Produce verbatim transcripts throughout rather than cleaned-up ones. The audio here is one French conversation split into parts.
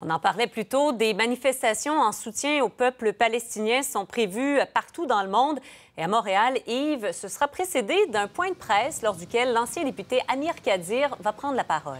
On en parlait plus tôt, des manifestations en soutien au peuple palestinien sont prévues partout dans le monde. Et à Montréal, Yves, ce sera précédé d'un point de presse lors duquel l'ancien député Amir Khadir va prendre la parole.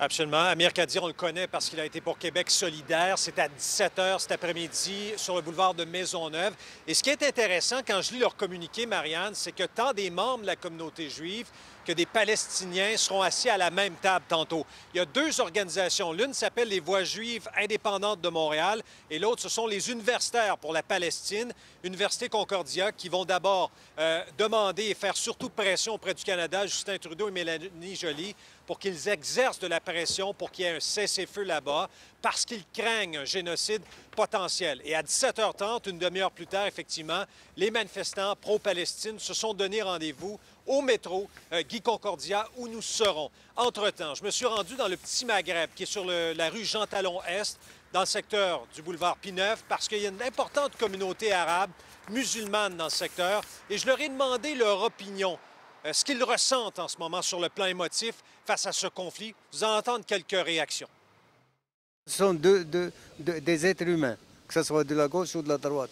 Absolument. Amir Khadir, on le connaît parce qu'il a été pour Québec solidaire. C'est à dix-sept heures cet après-midi sur le boulevard de Maisonneuve. Et ce qui est intéressant, quand je lis leur communiqué, Marianne, c'est que tant des membres de la communauté juive que des Palestiniens seront assis à la même table tantôt. Il y a deux organisations. L'une s'appelle les Voix juives indépendantes de Montréal et l'autre, ce sont les universitaires pour la Palestine, Université Concordia, qui vont d'abord euh, demander et faire surtout pression auprès du Canada, Justin Trudeau et Mélanie Joly, pour qu'ils exercent de la pression pour qu'il y ait un cessez-feu là-bas, parce qu'ils craignent un génocide potentiel. Et à dix-sept heures trente, une demi-heure plus tard, effectivement, les manifestants pro-Palestine se sont donné rendez-vous au métro euh, Guy Concordia, où nous serons. Entre-temps, je me suis rendu dans le Petit Maghreb, qui est sur le, la rue Jean-Talon-Est, dans le secteur du boulevard Pie-Neuf, parce qu'il y a une importante communauté arabe, musulmane dans le secteur, et je leur ai demandé leur opinion, euh, ce qu'ils ressentent en ce moment sur le plan émotif face à ce conflit. Vous allez entendre quelques réactions. Ce sont deux, deux, deux, des êtres humains, que ce soit de la gauche ou de la droite.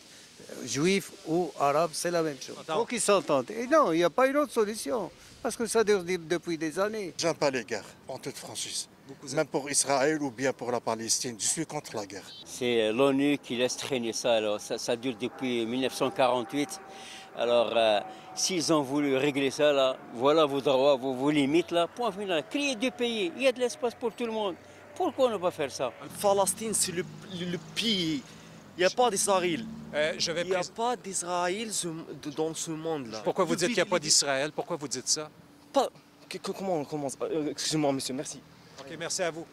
Juifs ou arabes, c'est la même chose. Il faut qu'ils s'entendent. Et non, il n'y a pas une autre solution, parce que ça dure depuis des années. J'aime pas les guerres, en toute franchise. Même pour Israël ou bien pour la Palestine, je suis contre la guerre. C'est l'ONU qui laisse traîner ça, alors. Ça, ça dure depuis mille neuf cent quarante-huit. Alors, euh, s'ils ont voulu régler ça, là, voilà vos droits, vos, vos limites, là, point final. Créez deux pays, il y a de l'espace pour tout le monde. Pourquoi ne pas faire ça? Palestine, c'est le, le, le pays. Il n'y a pas d'Israël. Euh, je vais il n'y a pré... pas d'Israël dans ce monde-là. Pourquoi vous dites qu'il n'y a pas d'Israël? Pourquoi vous dites ça? Pas... Comment on commence? Euh, Excusez-moi, monsieur, merci. OK, merci à vous.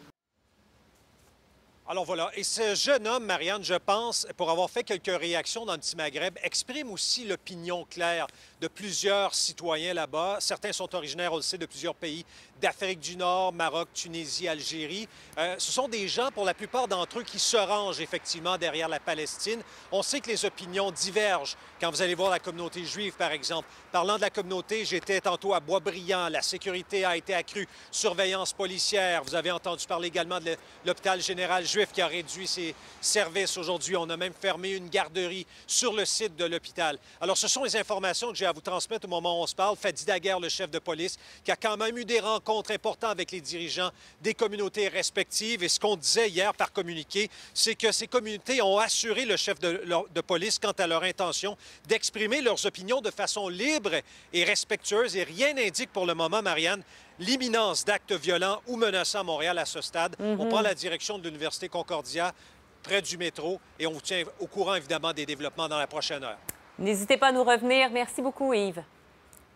Alors voilà. Et ce jeune homme, Marianne, je pense, pour avoir fait quelques réactions dans le Petit Maghreb, exprime aussi l'opinion claire de plusieurs citoyens là-bas. Certains sont originaires, on le sait, de plusieurs pays d'Afrique du Nord, Maroc, Tunisie, Algérie. Euh, ce sont des gens, pour la plupart d'entre eux, qui se rangent effectivement derrière la Palestine. On sait que les opinions divergent quand vous allez voir la communauté juive, par exemple. Parlant de la communauté, j'étais tantôt à Boisbriand. La sécurité a été accrue. Surveillance policière. Vous avez entendu parler également de l'hôpital général juif qui a réduit ses services aujourd'hui. On a même fermé une garderie sur le site de l'hôpital. Alors, ce sont les informations que j'ai à vous transmettre au moment où on se parle. Fadi Daguerre, le chef de police, qui a quand même eu des rencontres importantes avec les dirigeants des communautés respectives. Et ce qu'on disait hier par communiqué, c'est que ces communautés ont assuré le chef de, de police quant à leur intention d'exprimer leurs opinions de façon libre et respectueuse. Et rien n'indique pour le moment, Marianne, l'imminence d'actes violents ou menaçants à Montréal à ce stade. Mm-hmm. On prend la direction de l'Université Concordia, près du métro, et on vous tient au courant, évidemment, des développements dans la prochaine heure. N'hésitez pas à nous revenir. Merci beaucoup, Yves.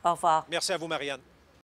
Au revoir. Merci à vous, Marianne.